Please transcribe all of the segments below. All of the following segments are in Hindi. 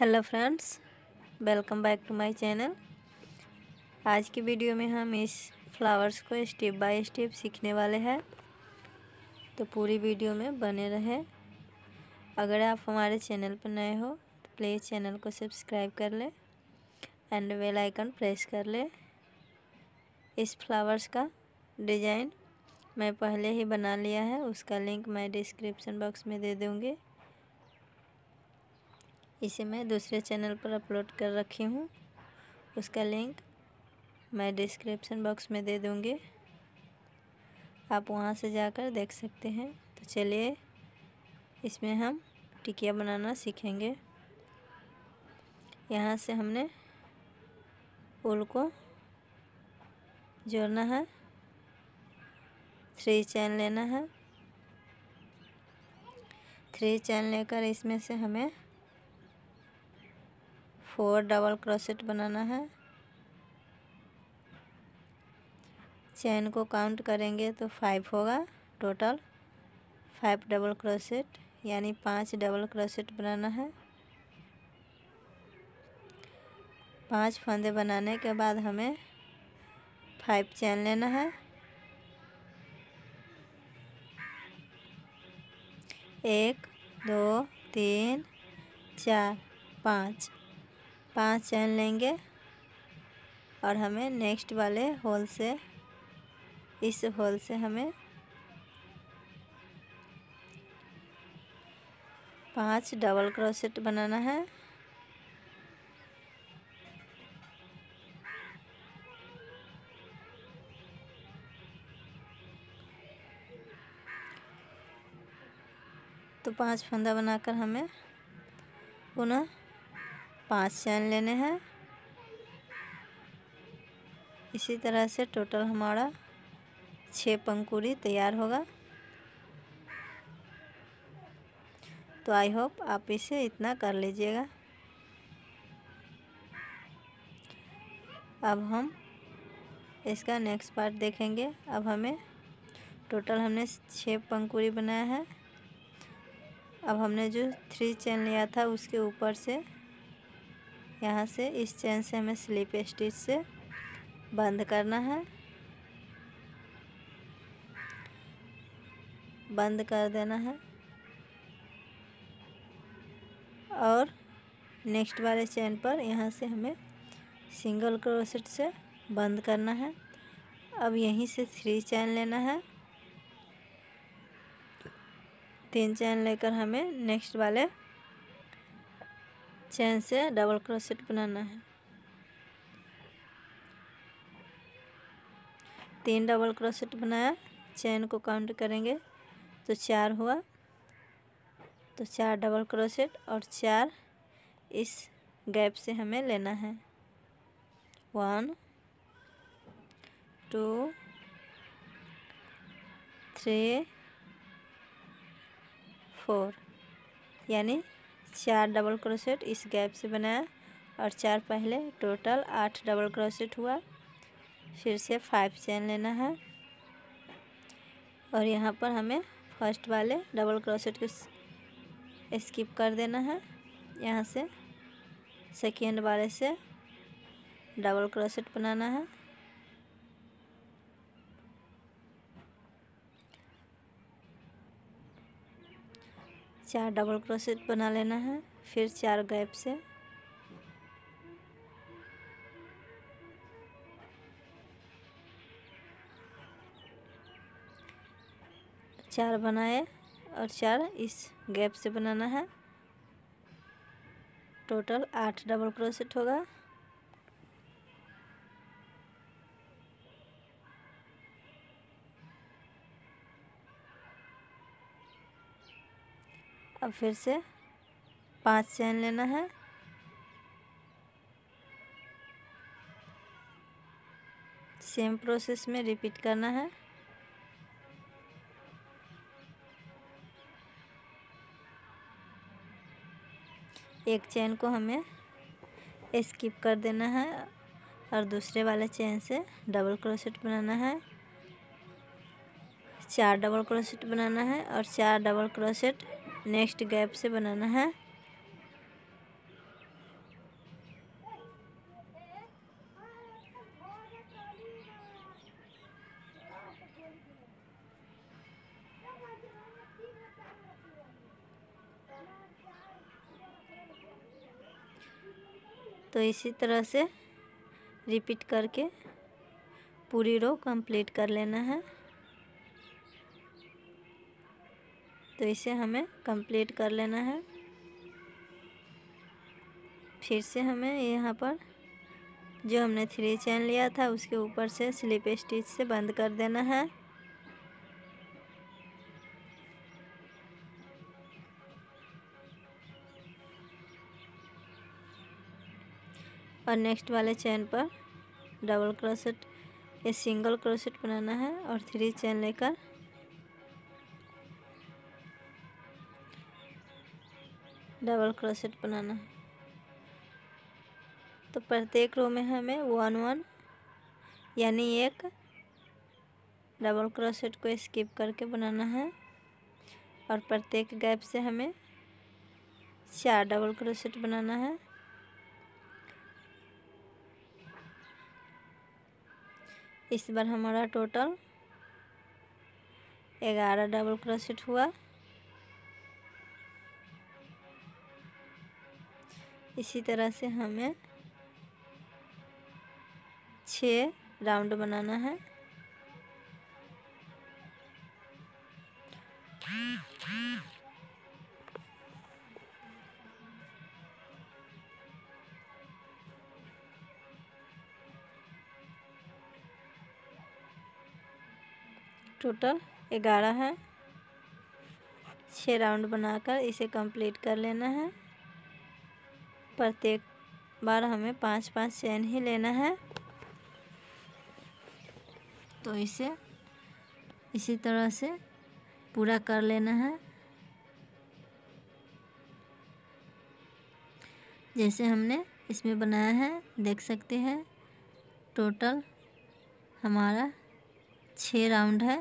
Hello friends, welcome back to my channel. आज की वीडियो में हम इस फ्लावर्स को स्टेप बाय स्टेप सीखने वाले हैं, तो पूरी वीडियो में बने रहें। अगर आप हमारे चैनल पर नए हो तो प्लीज़ चैनल को सब्सक्राइब कर लें एंड बेल आइकन प्रेस कर लें। इस फ्लावर्स का डिज़ाइन मैं पहले ही बना लिया है, उसका लिंक मैं डिस्क्रिप्शन बॉक्स में दे दूँगी। इसे मैं दूसरे चैनल पर अपलोड कर रखी हूँ, उसका लिंक मैं डिस्क्रिप्शन बॉक्स में दे दूँगी, आप वहाँ से जाकर देख सकते हैं। तो चलिए इसमें हम टिकिया बनाना सीखेंगे। यहाँ से हमने उल को जोड़ना है, 3 चैन लेना है। 3 चैन लेकर इसमें से हमें 4 डबल क्रोसेट बनाना है। चैन को काउंट करेंगे तो 5 होगा, टोटल 5 डबल क्रोसेट यानी 5 डबल क्रोसेट बनाना है। 5 फंदे बनाने के बाद हमें 5 चैन लेना है। एक, दो, तीन, चार, 5 चैन लेंगे और हमें नेक्स्ट वाले होल से, इस होल से हमें 5 डबल क्रोसेट बनाना है। तो 5 फंदा बनाकर हमें पुनः 5 चैन लेने हैं। इसी तरह से टोटल हमारा 6 पंखुड़ी तैयार होगा। तो आई होप आप इसे इतना कर लीजिएगा। अब हम इसका नेक्स्ट पार्ट देखेंगे। अब हमें टोटल हमने 6 पंखुड़ी बनाया है। अब हमने जो 3 चैन लिया था उसके ऊपर से, यहाँ से इस चैन से हमें स्लिप स्टिच से बंद करना है। बंद कर देना है और नेक्स्ट वाले चैन पर यहाँ से हमें सिंगल क्रोसेट से बंद करना है। अब यहीं से 3 चैन लेना है। 3 चैन लेकर हमें नेक्स्ट वाले चैन से डबल क्रोसेट बनाना है। 3 डबल क्रोसेट बनाया, चैन को काउंट करेंगे तो 4 हुआ, तो 4 डबल क्रोसेट और 4 इस गैप से हमें लेना है। 1 2 3 4 यानी 4 डबल क्रोसेट इस गैप से बनाया और 4 पहले, टोटल 8 डबल क्रोसेट हुआ। फिर से 5 चैन लेना है और यहाँ पर हमें फर्स्ट वाले डबल क्रोसेट को स्किप कर देना है। यहाँ से सेकेंड वाले से डबल क्रोसेट बनाना है। चार डबल क्रोसेट बना लेना है, फिर 4 गैप से। चार बनाए और 4 इस गैप से बनाना है, टोटल 8 डबल क्रोसेट होगा। अब फिर से 5 चैन लेना है। सेम प्रोसेस में रिपीट करना है। 1 चैन को हमें स्किप कर देना है और दूसरे वाले चैन से डबल क्रोसेट बनाना है। 4 डबल क्रोसेट बनाना है और 4 डबल क्रोसेट नेक्स्ट गैप से बनाना है। तो इसी तरह से रिपीट करके पूरी रो कंप्लीट कर लेना है। तो इसे हमें कंप्लीट कर लेना है। फिर से हमें यहाँ पर जो हमने 3 चैन लिया था उसके ऊपर से स्लिप स्टिच से बंद कर देना है। और नेक्स्ट वाले चैन पर डबल क्रोशेट या सिंगल क्रोशेट बनाना है और 3 चैन लेकर डबल क्रोशेट बनाना है। तो प्रत्येक रो में हमें 1-1 यानी 1 डबल क्रोशेट को स्किप करके बनाना है और प्रत्येक गैप से हमें 4 डबल क्रोशेट बनाना है। इस बार हमारा टोटल 11 डबल क्रोशेट हुआ। इसी तरह से हमें 6 राउंड बनाना है। टोटल 11 है। 6 राउंड बनाकर इसे कंप्लीट कर लेना है। प्रत्येक बार हमें 5-5 चैन ही लेना है। तो इसे इसी तरह से पूरा कर लेना है जैसे हमने इसमें बनाया है। देख सकते हैं टोटल हमारा 6 राउंड है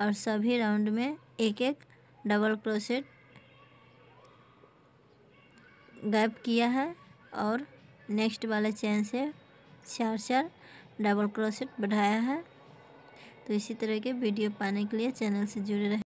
और सभी राउंड में 1-1 डबल क्रोशेट गैप किया है और नेक्स्ट वाले चैन से 4-4 डबल क्रोशेट बढ़ाया है। तो इसी तरह के वीडियो पाने के लिए चैनल से जुड़े रहें।